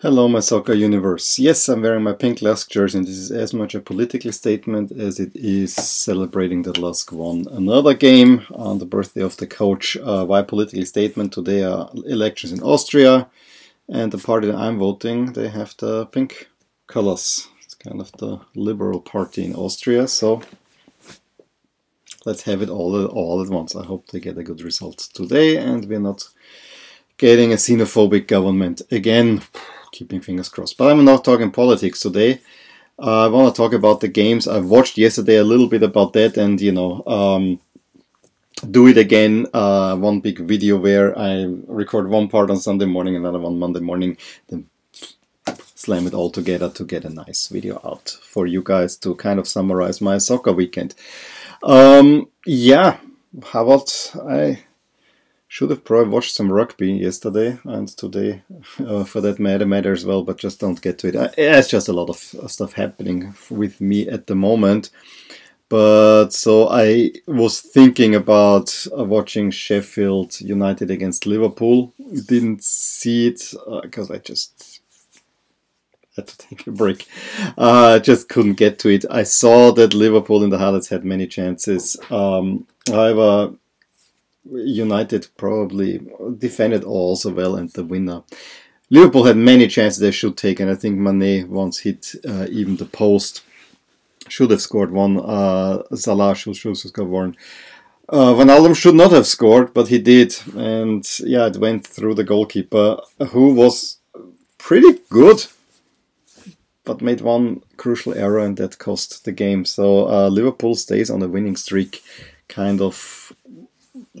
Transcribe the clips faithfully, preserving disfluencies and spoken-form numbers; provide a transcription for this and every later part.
Hello my soccer universe. Yes, I'm wearing my pink LASK jersey and this is as much a political statement as it is celebrating that LASK won another game on the birthday of the coach. Uh, why political statement? Today are elections in Austria and the party that I'm voting, they have the pink colors. It's kind of the liberal party in Austria, so let's have it all, all at once. I hope they get a good result today and we're not getting a xenophobic government again. Keeping fingers crossed. But I'm not talking politics today. Uh, I want to talk about the games. I watched yesterday a little bit about that and, you know, um, do it again. Uh, one big video where I record one part on Sunday morning, another one Monday morning, then slam it all together to get a nice video out for you guys to kind of summarize my soccer weekend. Um, yeah, how about I... Should have probably watched some rugby yesterday and today, uh, for that matter, matter as well, but just don't get to it. I, it's just a lot of stuff happening with me at the moment. But so I was thinking about uh, watching Sheffield United against Liverpool. Didn't see it because uh, I just had to take a break. I uh, just couldn't get to it. I saw that Liverpool in the highlights had many chances. Um, however... United probably defended also well and the winner. Liverpool had many chances they should take, and I think Mané once hit uh, even the post. Should have scored one. Uh, Salah should, should have scored one. Uh, Wijnaldum should not have scored, but he did. And yeah, it went through the goalkeeper, who was pretty good, but made one crucial error and that cost the game. So uh, Liverpool stays on a winning streak, kind of...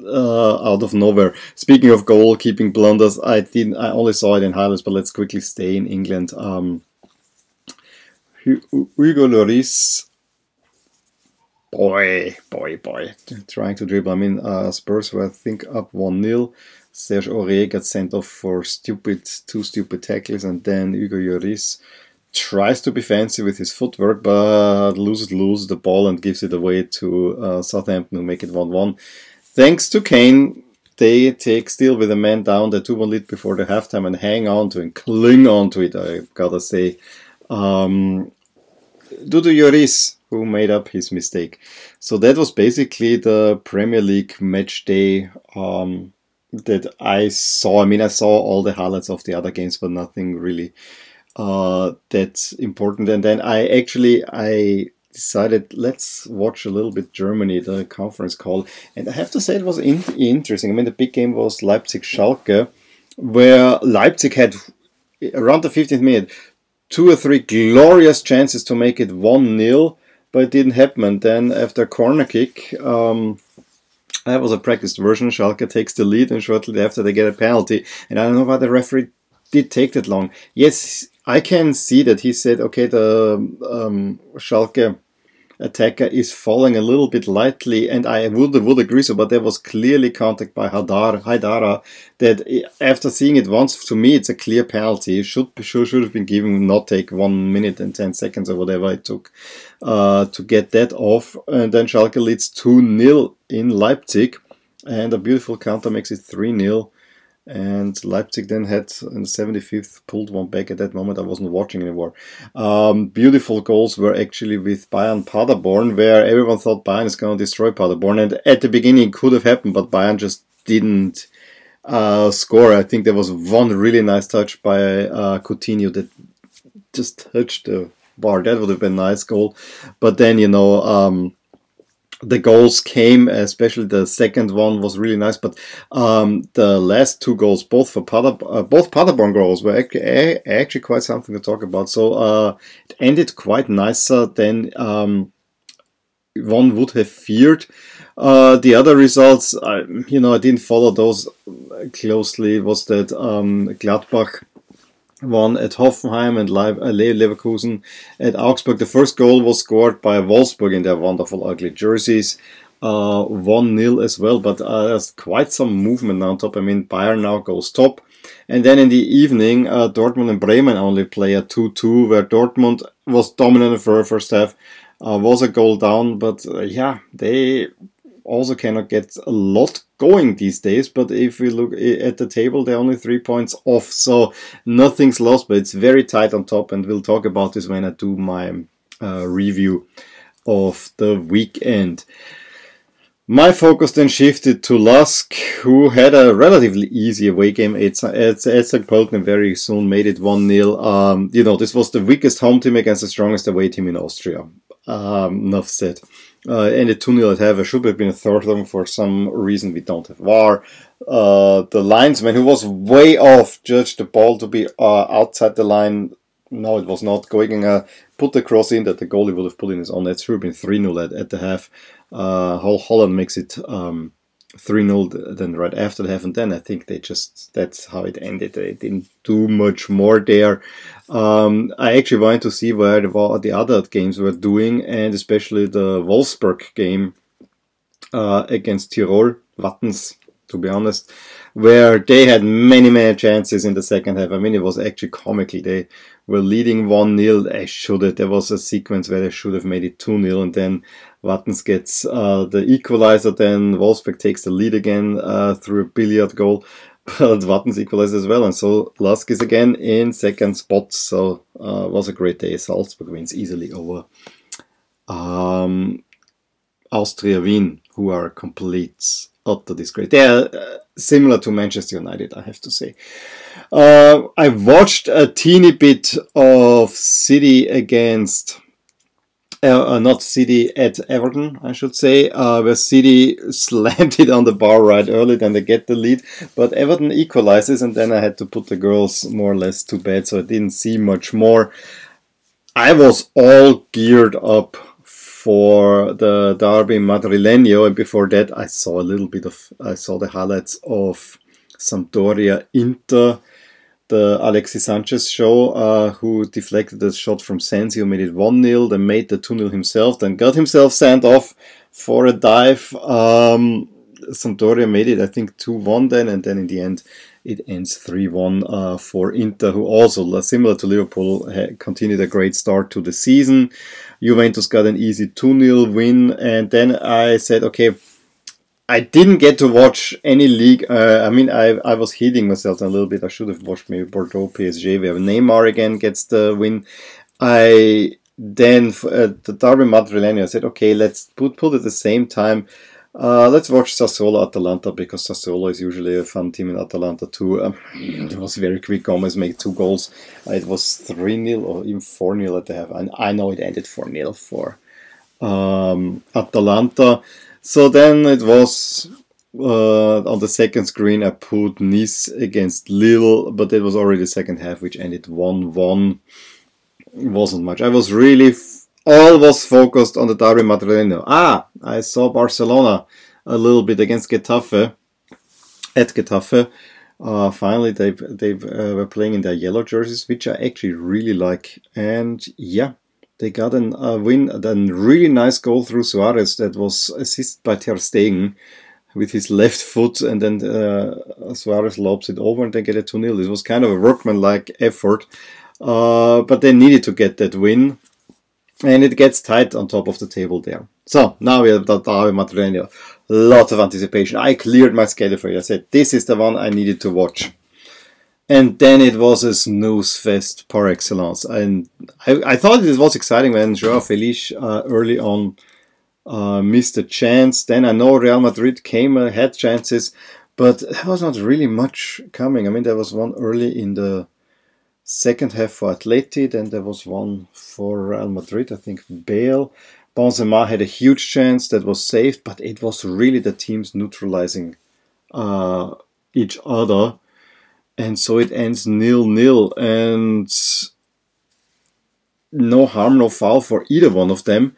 Uh, out of nowhere. Speaking of goalkeeping blunders, I didn't. I only saw it in highlights, but let's quickly stay in England. Um, Hugo Lloris, boy, boy, boy, trying to dribble. I mean, uh, Spurs were, I think, up one nil. Serge Aurier got sent off for stupid, two stupid tackles, and then Hugo Lloris tries to be fancy with his footwork, but loses, loses the ball and gives it away to uh, Southampton to make it one one. Thanks to Kane, they take still with a man down the two one lead before the halftime and hang on to and cling on to it, I gotta say. Um, due to Lloris, who made up his mistake. So that was basically the Premier League match day um, that I saw. I mean, I saw all the highlights of the other games, but nothing really uh, that important. And then I actually... I. decided let's watch a little bit Germany, the conference call, and I have to say it was in interesting. I mean, the big game was Leipzig Schalke, where Leipzig had around the fifteenth minute two or three glorious chances to make it one nil, but it didn't happen. And then after a corner kick, um, that was a practiced version. Schalke takes the lead, and shortly after they get a penalty. And I don't know why the referee did take that long. Yes, I can see that he said, okay, the um, Schalke attacker is falling a little bit lightly, and I would would agree so, but there was clearly contact by Haidara, Haidara that after seeing it once, to me, it's a clear penalty. It should, should, should have been given, not take one minute and ten seconds or whatever it took uh, to get that off. And then Schalke leads two nil in Leipzig, and a beautiful counter makes it three nil. And Leipzig then had, in the seventy-fifth, pulled one back. At that moment, I wasn't watching anymore. Um, beautiful goals were actually with Bayern Paderborn, where everyone thought Bayern is going to destroy Paderborn. And at the beginning, it could have happened, but Bayern just didn't uh, score. I think there was one really nice touch by uh, Coutinho that just touched the bar. That would have been a nice goal. But then, you know... Um, The goals came, especially the second one was really nice, but um, the last two goals, both for Pader, uh, both Paderborn goals, were actually, actually quite something to talk about. So uh, it ended quite nicer than um, one would have feared. Uh, the other results, I, you know, I didn't follow those closely. Was that um, Gladbach one at Hoffenheim and Leverkusen at Augsburg. The first goal was scored by Wolfsburg in their wonderful ugly jerseys. Uh, one nil as well, but uh, there's quite some movement now on top. I mean, Bayern now goes top. And then in the evening, uh, Dortmund and Bremen only play a two two, where Dortmund was dominant for the first half. Uh, was a goal down, but uh, yeah, they also cannot get a lot going these days, but if we look at the table, they're only three points off, so nothing's lost, but it's very tight on top, and we'll talk about this when I do my uh, review of the weekend. My focus then shifted to LASK, who had a relatively easy away game at, at, at Saint Pölten and very soon made it one nil. Um, you know, this was the weakest home team against the strongest away team in Austria. Um, enough said. Uh, ended two nil at half. It should have been a third one for some reason. We don't have V A R. Uh, the linesman, who was way off, judged the ball to be uh, outside the line. No, it was not. Goiginger put the cross in that the goalie would have put in his own net. It should have been three nil at, at the half. Uh, Holland makes it um, three nil then right after the half, and then I think they just, that's how it ended. They didn't do much more there. Um, I actually wanted to see where the, the other games were doing, and especially the Wolfsburg game uh, against Tirol Wattens, to be honest, where they had many, many chances in the second half. I mean, it was actually comical. They were leading one nil. I should have. There was a sequence where they should have made it two nil, and then Wattens gets uh, the equalizer. Then Wolfsburg takes the lead again uh, through a billiard goal. But Wattens equalized as well, and so LASK is again in second spot. So uh, it was a great day. Salzburg wins easily over um, Austria Wien, who are complete utter disgrace. They are uh, similar to Manchester United, I have to say. Uh, I watched a teeny bit of City against... Uh, uh, not City, at Everton, I should say, uh, where City slammed it on the bar right early, then they get the lead, but Everton equalizes, and then I had to put the girls more or less to bed, so I didn't see much more. I was all geared up for the Derby Madrileño, and before that I saw a little bit of, I saw the highlights of Sampdoria Inter, the Alexis Sanchez show, uh, who deflected the shot from Sanzio, made it one nil, then made the two nil himself, then got himself sent off for a dive. Um, Sampdoria made it, I think, two one then, and then in the end it ends three one uh, for Inter, who also, similar to Liverpool, continued a great start to the season. Juventus got an easy two nil win, and then I said, okay, I didn't get to watch any league. Uh, I mean, I, I was hitting myself a little bit. I should have watched maybe Bordeaux, P S G, where Neymar again gets the win. I then, uh, the Derby Madrileño, I said, okay, let's put, put at the same time. Uh, let's watch Sassuolo Atalanta, because Sassuolo is usually a fun team, in Atalanta too. Um, it was very quick. Gomez made two goals. Uh, it was three nil or even four nil at the half. And I know it ended four nil for um, Atalanta. So then it was uh, on the second screen I put Nice against Lille, but it was already the second half, which ended one one. It wasn't much. I was really, f all was focused on the Derby Madrileño. Ah, I saw Barcelona a little bit against Getafe, at Getafe. Uh, finally, they they uh, were playing in their yellow jerseys, which I actually really like. And yeah, they got a uh, win, a really nice goal through Suarez that was assisted by Ter Stegen with his left foot, and then uh, Suarez lobs it over and they get a two nil. It was kind of a workman-like effort, uh, but they needed to get that win, and it gets tight on top of the table there. So, now we have the Derby Madrileño. Lots of anticipation. I cleared my schedule for it. I said, this is the one I needed to watch. And then it was a snooze fest par excellence. And I, I thought it was exciting when Joao Felix uh, early on uh, missed a chance. Then I know Real Madrid came, uh, had chances, but there was not really much coming. I mean, there was one early in the second half for Atleti, then there was one for Real Madrid, I think Bale. Benzema had a huge chance that was saved, but it was really the teams neutralizing uh, each other. And so it ends nil nil, and no harm, no foul for either one of them.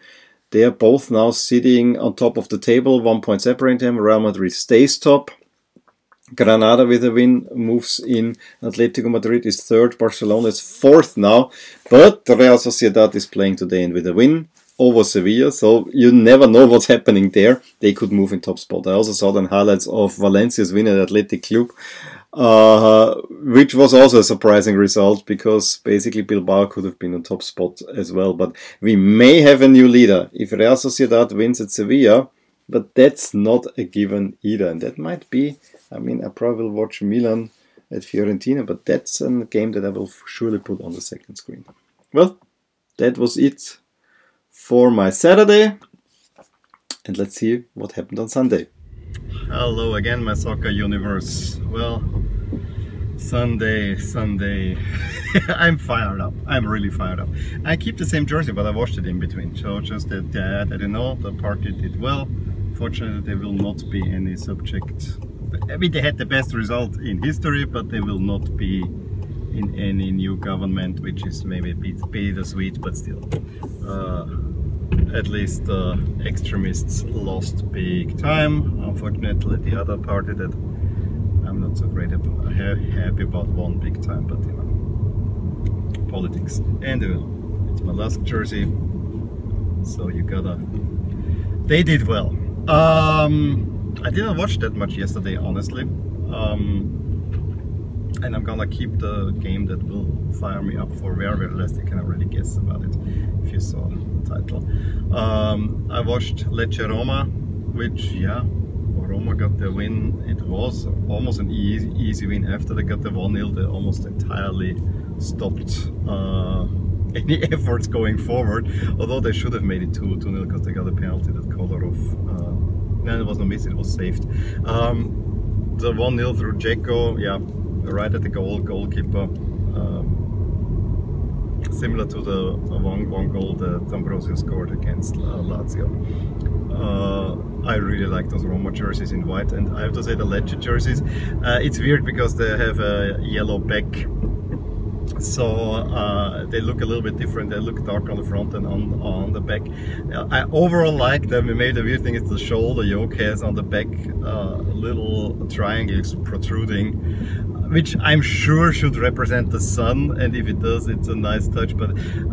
They are both now sitting on top of the table, one point separating them. Real Madrid stays top. Granada with a win moves in. Atletico Madrid is third. Barcelona is fourth now. But Real Sociedad is playing today and with a win over Sevilla, so you never know what's happening there. They could move in top spot. I also saw the highlights of Valencia's win at Athletic Club, uh, which was also a surprising result, because basically Bilbao could have been in top spot as well. But we may have a new leader. If Real Sociedad wins at Sevilla, but that's not a given either. And that might be, I mean, I probably will watch Milan at Fiorentina, but that's a game that I will surely put on the second screen. Well, that was it for my Saturday, and let's see what happened on Sunday. Hello again, my soccer universe. Well, Sunday, Sunday, I'm fired up, I'm really fired up. I keep the same jersey, but I washed it in between, so just that, that I don't know, the party did well. Fortunately, there will not be any subject. I mean, they had the best result in history, but they will not be in any new government, which is maybe a bit bittersweet, but still. Uh, at least the uh, extremists lost big time. Unfortunately, the other party that I'm not so great about, happy about one big time, but you know, politics. And uh, it's my LASK jersey, so you gotta. They did well. Um, I didn't watch that much yesterday, honestly. Um, And I'm gonna keep the game that will fire me up for very, very less. You can already guess about it if you saw the title. Um, I watched Lecce Roma, which, yeah, Roma got the win. It was almost an easy, easy win. After they got the one nil, they almost entirely stopped uh, any efforts going forward. Although they should have made it two nil because they got a penalty that Kolarov. Uh, no, it was not missed, it was saved. Um, the one nil through Dzeko, yeah. Right at the goal, goalkeeper, um, similar to the one, one goal that D'Ambrosio scored against uh, Lazio. Uh, I really like those Roma jerseys in white, and I have to say the Lecce jerseys. Uh, it's weird because they have a yellow back, so uh, they look a little bit different. They look dark on the front and on, on the back. I overall like them. Maybe the weird thing is the shoulder yoke has on the back uh, little triangles protruding, which I'm sure should represent the sun, and if it does, it's a nice touch, but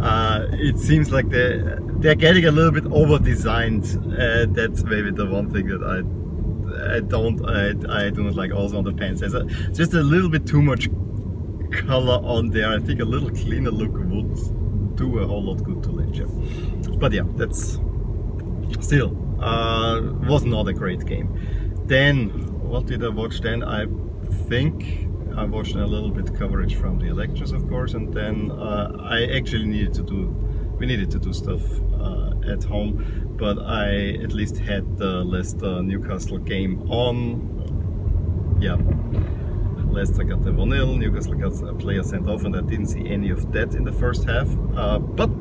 uh, it seems like they, they're getting a little bit over-designed. Uh, that's maybe the one thing that I I don't I, I do not like also on the pants. There's a, just a little bit too much color on there. I think a little cleaner look would do a whole lot good to Lecce. But yeah, that's still, uh, was not a great game. Then, what did I watch then? I think I watched a little bit coverage from the elections, of course, and then uh, I actually needed to do, we needed to do stuff uh, at home, but I at least had the Leicester Newcastle game on. Yeah, Leicester got the one nil, Newcastle got a player sent off, and I didn't see any of that in the first half, uh, but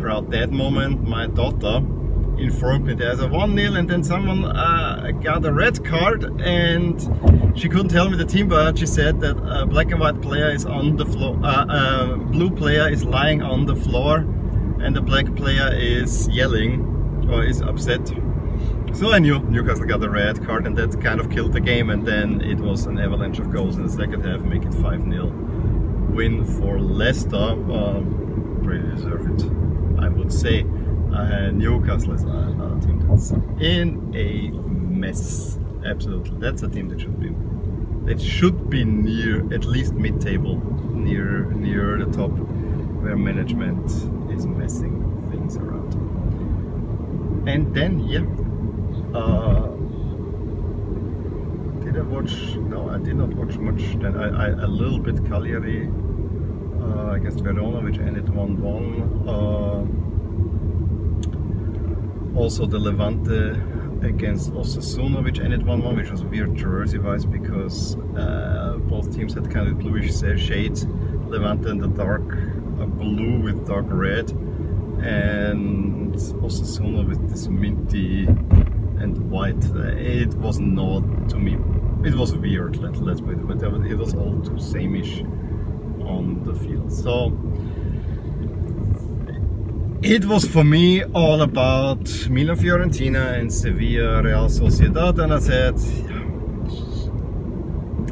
around that moment my daughter informed me there's a one nil, and then someone uh, got a red card, and she couldn't tell me the team, but she said that a black and white player is on the floor, uh, uh, blue player is lying on the floor, and the black player is yelling or is upset. So I knew Newcastle got a red card, and that kind of killed the game, and then it was an avalanche of goals in the second half, make it five nil win for Leicester. Um, pretty deserved, I would say. Uh, Newcastle is another team that's in a mess. Absolutely, that's a team that should be. It should be near, at least mid-table, near near the top, where management is messing things around. And then, yeah, uh, did I watch? No, I did not watch much. Then I, I a little bit Cagliari uh, against Verona, which ended one one. Also the Levante against Osasuna, which ended one one, which was weird jersey-wise, because uh, both teams had kind of bluish shades. Levante in the dark blue with dark red, and Osasuna with this minty and white. It was not, to me, it was weird, let, let's put it, but it was all too same-ish on the field. So, it was for me all about Milan Fiorentina and Sevilla Real Sociedad, and I said,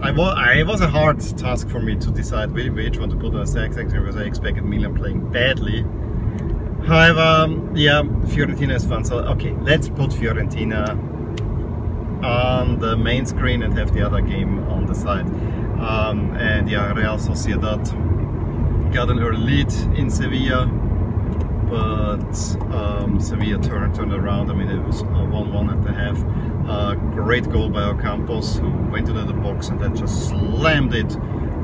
I was, I, it was a hard task for me to decide which one to put on a sack section, because I expected Milan playing badly. However, yeah, Fiorentina is fun, so okay, let's put Fiorentina on the main screen and have the other game on the side. Um, and yeah, Real Sociedad got an early lead in Sevilla. but um, Sevilla turned, turned around. I mean, it was one one at the half. Uh, great goal by Ocampos, who went into the box and then just slammed it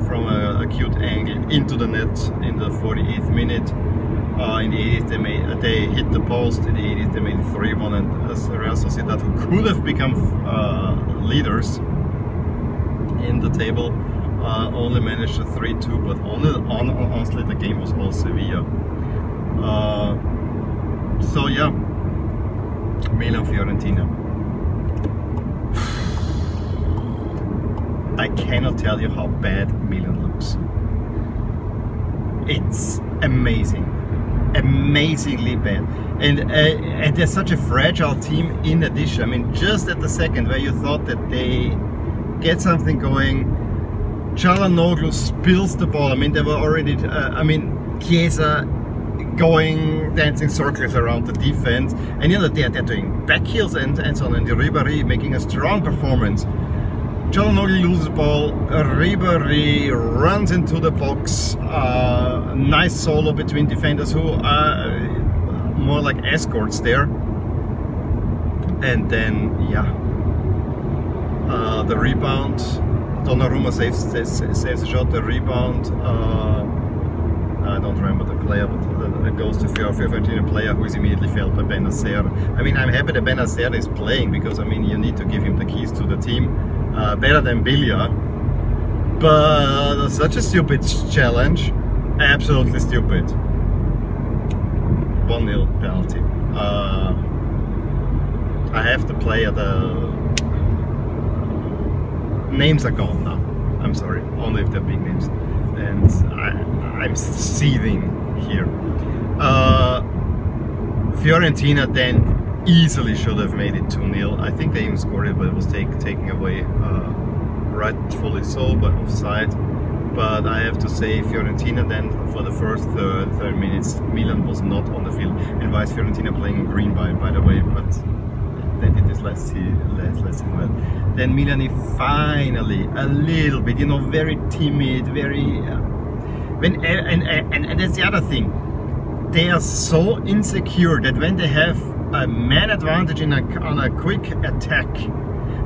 from a acute angle into the net in the forty-eighth minute. Uh, in the eightieth they, made, they hit the post, in the eightieth they made it three one, and as Real Sociedad, who could have become uh, leaders in the table, uh, only managed a three two, but only, on, honestly the game was all Sevilla. Uh, so yeah, Milan Fiorentina. I cannot tell you how bad Milan looks. It's amazing, amazingly bad, and, uh, and they're such a fragile team. In addition, I mean, just at the second where you thought that they get something going, Çalhanoğlu spills the ball. I mean, they were already, uh, I mean, Chiesa going, dancing circles around the defense, and you know, they're, they're doing back heels and, and so on, and the Ribéry making a strong performance. Çalhanoğlu loses the ball, Ribéry runs into the box, uh, nice solo between defenders who are more like escorts there. And then, yeah, uh, the rebound, Donnarumma saves, saves, saves the shot, the rebound, uh, I don't remember the player, but it goes to Fiorentina player who is immediately failed by Benacer. I mean, I'm happy that Benacer is playing, because I mean, you need to give him the keys to the team. Uh, better than Bilya, but such a stupid challenge, absolutely stupid. one nil penalty. Uh, I have to play at the... Names are gone now, I'm sorry, only if they're big names. And I, I'm seething here. Uh, Fiorentina then easily should have made it two nil. I think they even scored it, but it was take, taken away, uh, rightfully so, but offside. But I have to say, Fiorentina then, for the first uh, third minutes, Milan was not on the field. And why is Fiorentina playing in green, by, by the way? But they did this last season well. Then Milan finally, a little bit, you know, very timid, very... Uh, when, and, and, and, and that's the other thing. They are so insecure that when they have a man advantage in a, on a quick attack,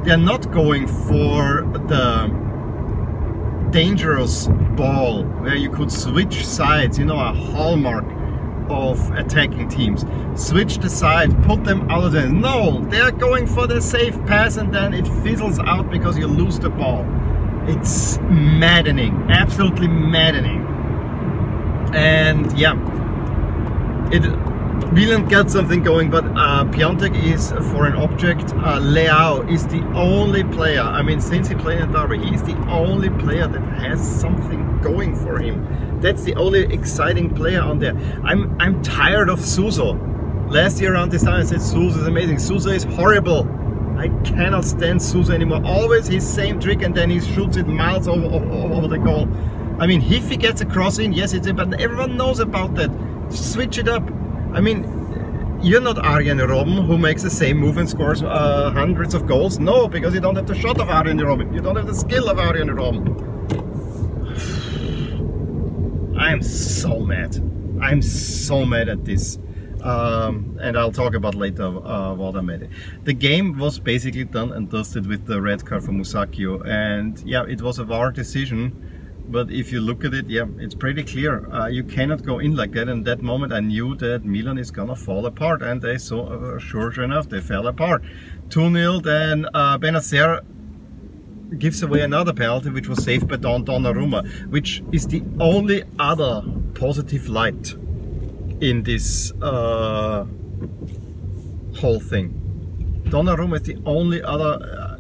they're not going for the dangerous ball where you could switch sides, you know, a hallmark of attacking teams. Switch the side, put them out of there. No, they're going for the safe pass and then it fizzles out because you lose the ball. It's maddening, absolutely maddening. And yeah, it Milan got something going, but uh, Piontek is a foreign object. Uh, Leao is the only player, I mean, since he played at Derby, he is the only player that has something going for him. That's the only exciting player on there. I'm I'm tired of Suso. Last year around this time I said Suso is amazing. Suso is horrible. I cannot stand Suso anymore. Always his same trick and then he shoots it miles over, over, over the goal. I mean, if he gets a cross in, yes it's in, but everyone knows about that. Switch it up. I mean, you're not Arjen Robben who makes the same move and scores uh, hundreds of goals. No, because you don't have the shot of Arjen Robben. You don't have the skill of Arjen Robben. I am so mad. I'm so mad at this. Um, and I'll talk about later uh, what I made. The game was basically done and dusted with the red card for Musacchio. And yeah, it was a V A R decision. But if you look at it, yeah, it's pretty clear. Uh, you cannot go in like that. And that moment I knew that Milan is gonna fall apart, and they so uh, sure, sure enough, they fell apart. two nil, then uh, Benacer gives away another penalty, which was saved by Don Donnarumma, which is the only other positive light in this uh, whole thing. Donnarumma is the only other... Uh,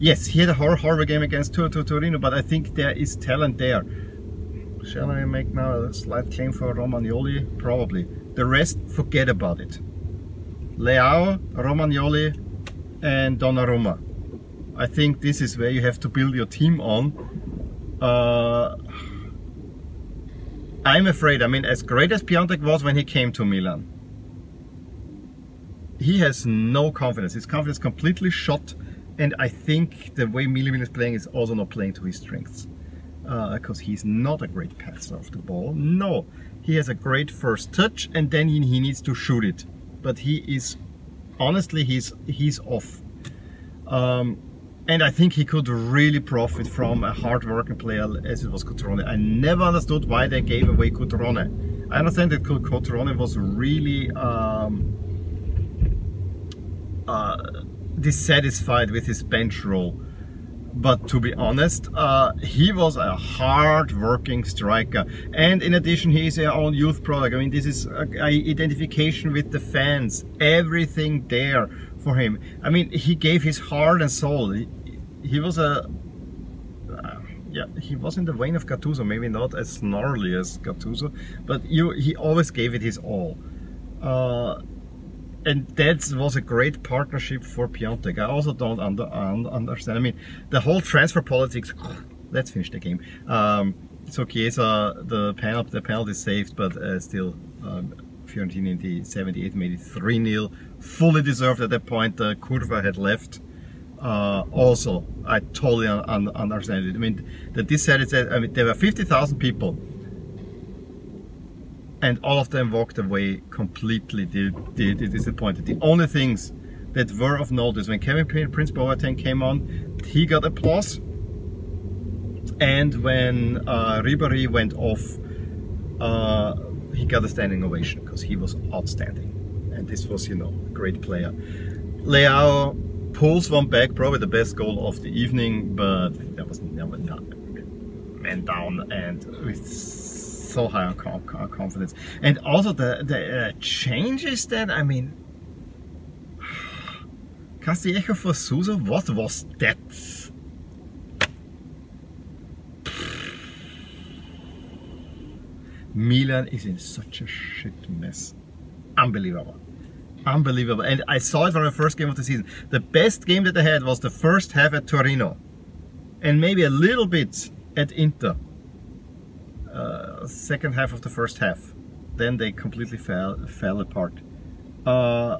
Yes, he had a horror, horror game against Torino, but I think there is talent there. Shall I make now a slight claim for Romagnoli? Probably. The rest, forget about it. Leao, Romagnoli and Donnarumma. I think this is where you have to build your team on. Uh, I'm afraid, I mean, as great as Piontek was when he came to Milan, he has no confidence. His confidence completely shot. And I think the way Milan is playing is also not playing to his strengths, because uh, he's not a great passer of the ball. No, He has a great first touch and then he, he needs to shoot it. But he is, honestly, he's, he's off. Um, and I think he could really profit from a hard-working player as it was Cotrone. I never understood why they gave away Cotrone. I understand that Cotrone was really um, uh, dissatisfied with his bench role. But to be honest, uh, he was a hard-working striker, and in addition he is our own youth product. I mean, this is a, a identification with the fans, everything there for him. I mean, he gave his heart and soul. He, he was a... Uh, yeah, he was in the vein of Gattuso, maybe not as snarly as Gattuso, but you, he always gave it his all. Uh, And that was a great partnership for Piontek. I also don't under, un, understand. I mean, the whole transfer politics. Let's finish the game. Um, so Chiesa, the penalty, the penalty saved, but uh, still, um, Fiorentina in the seventy-eighth made it three nil. Fully deserved at that point. Uh, Kurva had left. Uh, also, I totally un, un, understand it. I mean, the dissatisfied. I mean, there were fifty thousand people. And all of them walked away completely disappointed. The only things that were of notice, when Kevin Prince Boateng came on, he got applause. And when uh, Ribéry went off, uh, he got a standing ovation because he was outstanding. And this was, you know, a great player. Leao pulls one back, probably the best goal of the evening, but that was never done. Man down and with so high on confidence, and also the the uh, changes that I mean, Castillejo for Sousa, what was that? Milan is in such a shit mess, unbelievable, unbelievable. And I saw it from the first game of the season. The best game that I had was the first half at Torino, and maybe a little bit at Inter. Uh, second half of the first half, then they completely fell fell apart. Uh,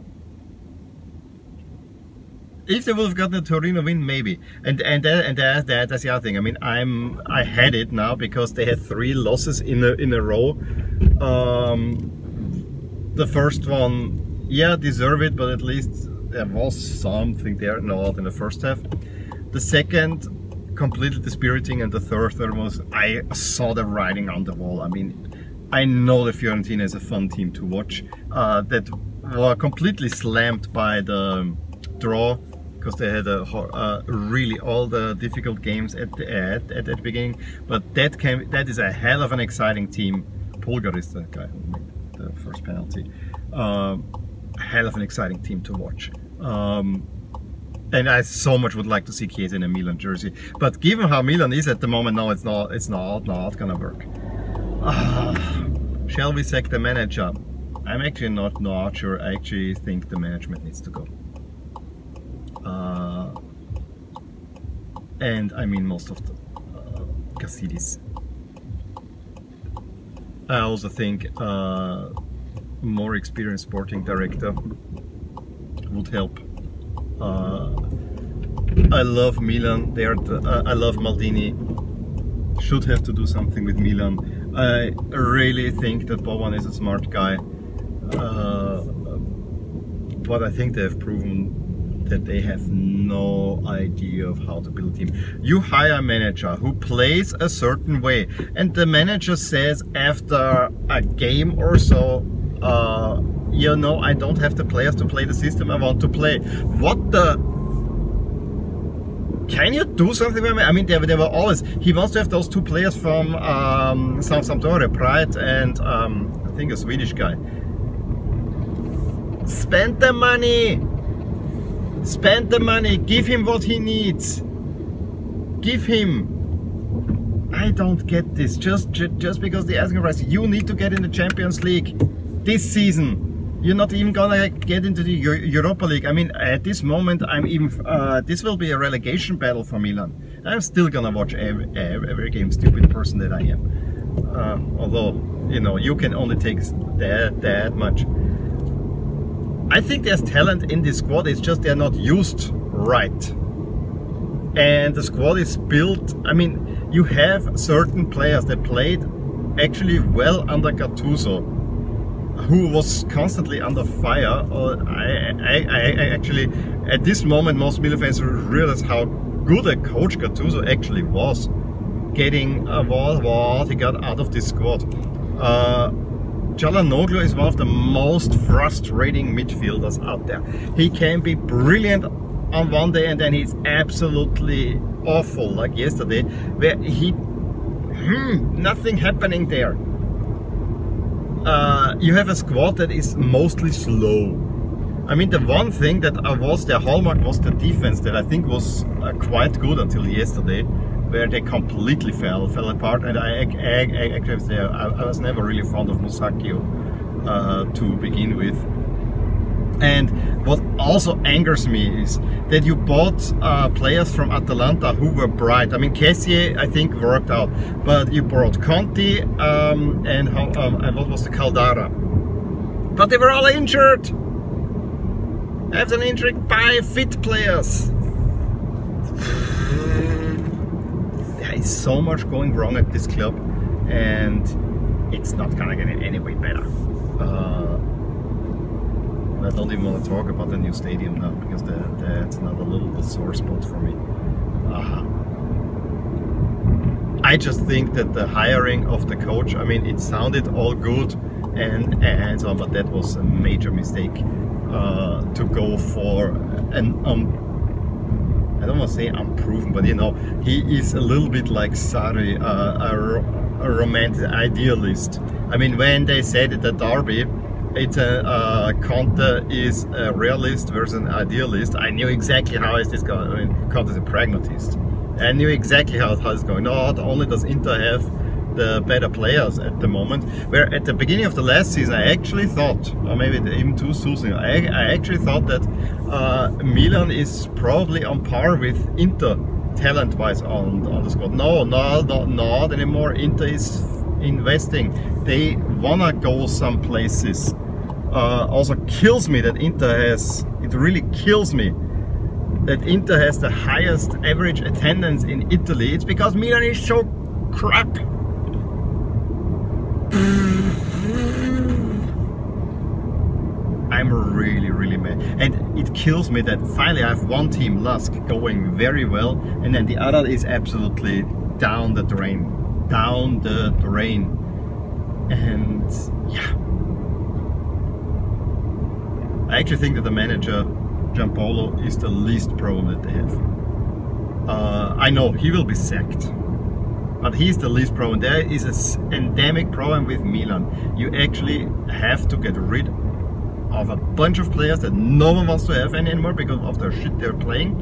if they would have gotten a Torino win, maybe. And and that, and that, that that's the other thing. I mean, I'm I had it now because they had three losses in a in a row. Um, the first one, yeah, deserve it, but at least there was something there, not in the first half. The second, completely dispiriting, and the third one was, I saw the writing on the wall. I mean, I know the Fiorentina is a fun team to watch, uh, that were completely slammed by the draw because they had a, uh, really all the difficult games at the at, at the beginning. But that came, that is a hell of an exciting team. Polgar is the guy who made the first penalty. Um, hell of an exciting team to watch. Um, And I so much would like to see Chiesa in a Milan jersey, but given how Milan is at the moment, no, it's not, it's not, not gonna work. Uh, shall we sack the manager? I'm actually not, not sure. I actually think the management needs to go. Uh, and I mean most of the uh, Cassidis. I also think uh, more experienced sporting director would help. Uh, I love Milan. They are the, uh, I love Maldini. Should have to do something with Milan. I really think that Boban is a smart guy, uh, but I think they have proven that they have no idea of how to build a team. You hire a manager who plays a certain way, and the manager says after a game or so, uh, you know, I don't have the players to play the system I want to play. What the... Can you do something with me? I mean, they, they were always... He wants to have those two players from um, Sampdoria, Pride and um, I think a Swedish guy. Spend the money! Spend the money! Give him what he needs! Give him! I don't get this. Just, just because the asking price. You need to get in the Champions League this season. You're not even gonna get into the Europa League. I mean, at this moment, I'm even. Uh, this will be a relegation battle for Milan. I'm still gonna watch every, every, every game, stupid person that I am. Uh, although, you know, you can only take that that much. I think there's talent in this squad. It's just they're not used right. And the squad is built. I mean, you have certain players that played actually well under Gattuso, who was constantly under fire. Uh, I, I, I, I actually, at this moment, most Milan fans realize how good a coach Gattuso actually was. Getting uh, what, what he got out of this squad. Uh, Calhanoglu is one of the most frustrating midfielders out there. He can be brilliant on one day and then he's absolutely awful, like yesterday, where he, hmm, nothing happening there. Uh, you have a squad that is mostly slow. I mean, the one thing that was their hallmark was the defense, that I think was uh, quite good until yesterday, where they completely fell, fell apart. And I, I, I, actually, I, I was never really fond of Musacchio uh, to begin with. And what also angers me is that you bought uh, players from Atalanta who were bright. I mean, Kessié, I think, worked out, but you brought Conti um, and, how, um, and what was the Caldara, but they were all injured. I have an injury by fit players. There is so much going wrong at this club, and it's not gonna get any way better. Uh, I don't even want to talk about the new stadium now, because that, that's another little sore spot for me. Uh, I just think that the hiring of the coach, I mean, it sounded all good and, and so on, but that was a major mistake uh, to go for an, um, I don't want to say unproven, but you know, he is a little bit like Sarri, uh, a, a romantic idealist. I mean, when they said at the Derby, it's a uh, Conte is a realist versus an idealist. I knew exactly how is this going. I mean, Conte is a pragmatist. I knew exactly how, how it's going. Not only does Inter have the better players at the moment, where at the beginning of the last season I actually thought, or maybe even too soon, I, I actually thought that uh, Milan is probably on par with Inter talent-wise on, on the squad. No, no, no, not anymore. Inter is investing. They wanna go some places. Uh, also kills me that Inter has, it really kills me that Inter has the highest average attendance in Italy. It's because Milan is so crap. I'm really, really mad. And it kills me that finally I have one team, LASK, going very well, and then the other is absolutely down the drain. Down the drain. And yeah. I actually think that the manager, Giampolo, is the least problem that they have. Uh, I know, he will be sacked, but he's the least problem. There is an endemic problem with Milan. You actually have to get rid of a bunch of players that no one wants to have anymore because of the shit they're playing.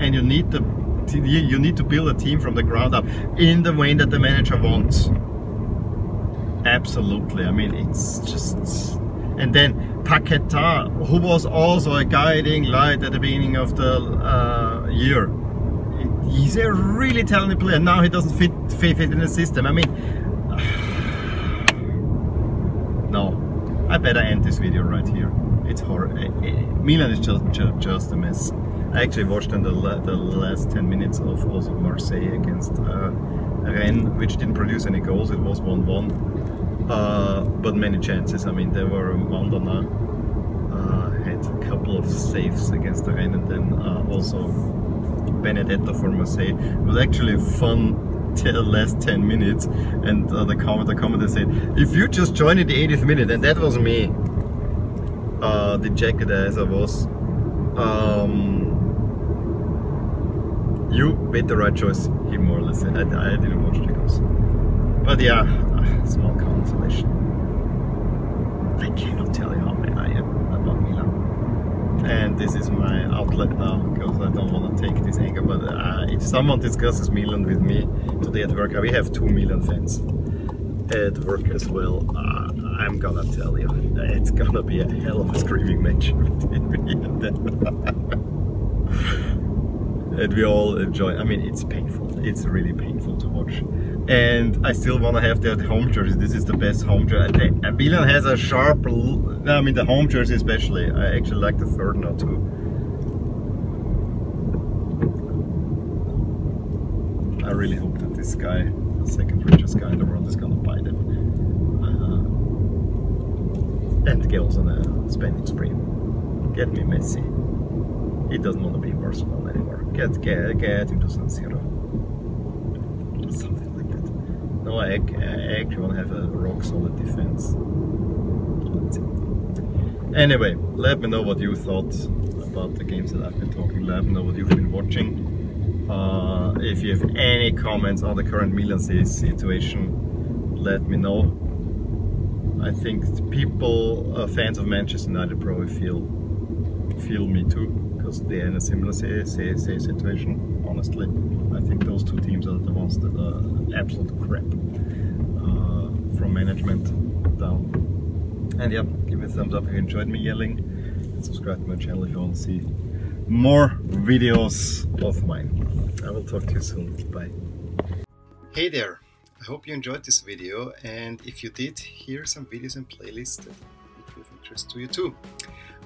And you need to, you need to build a team from the ground up in the way that the manager wants. Absolutely, I mean, it's just... And then Paqueta, who was also a guiding light at the beginning of the uh, year. He's a really talented player. Now he doesn't fit, fit, fit in the system. I mean, no, I better end this video right here. It's horrible. Milan is just, just, just a mess. I actually watched in the, the last ten minutes of also Marseille against uh, Rennes, which didn't produce any goals. It was one one. Uh, but many chances. I mean, there were Mandana uh, had a couple of saves against the Rennes, and then uh, also Benedetto for Marseille. It was actually fun till the last ten minutes, and uh, the commenter commenter said, "If you just joined in the eightieth minute," and that was me, uh, dejected as I was, um, "you made the right choice," he more or less said. I, I didn't watch the goals. But yeah, small consolation. I cannot tell you how mad I am about Milan. And this is my outlet now, because I don't want to take this anger, but uh, if someone discusses Milan with me today at work, we have two Milan fans at work as well, uh, I'm gonna tell you, it's gonna be a hell of a screaming match between me and them. And we all enjoy, I mean, it's painful, it's really painful to watch. And I still want to have their home jerseys. This is the best home jersey. Milan has a sharp, I mean the home jersey especially. I actually like the third now too. I really hope that this guy second richest guy in the world is gonna buy them. Uh, and goes on a spending spree. Get me Messi. He doesn't want to be in Barcelona anymore. Get get get him to San Siro. Something like that. No, I, I actually want to have a rock solid defense. That's it. Anyway, let me know what you thought about the games that I've been talking. Let me know what you've been watching. Uh, if you have any comments on the current Milan situation, let me know. I think people, uh, fans of Manchester United, probably feel feel me too, because they're in a similar say, say, say situation. Honestly, I think those two teams are the ones that are absolute crap uh, from management down. And yeah, give me a thumbs up if you enjoyed me yelling, and subscribe to my channel if you want to see more videos of mine. I will talk to you soon. Bye. Hey there, I hope you enjoyed this video, and if you did, here are some videos and playlists that would be of interest to you too.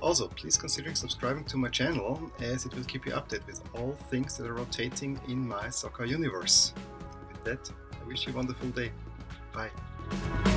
Also, please consider subscribing to my channel, as it will keep you updated with all things that are rotating in my soccer universe. With that, I wish you a wonderful day. Bye.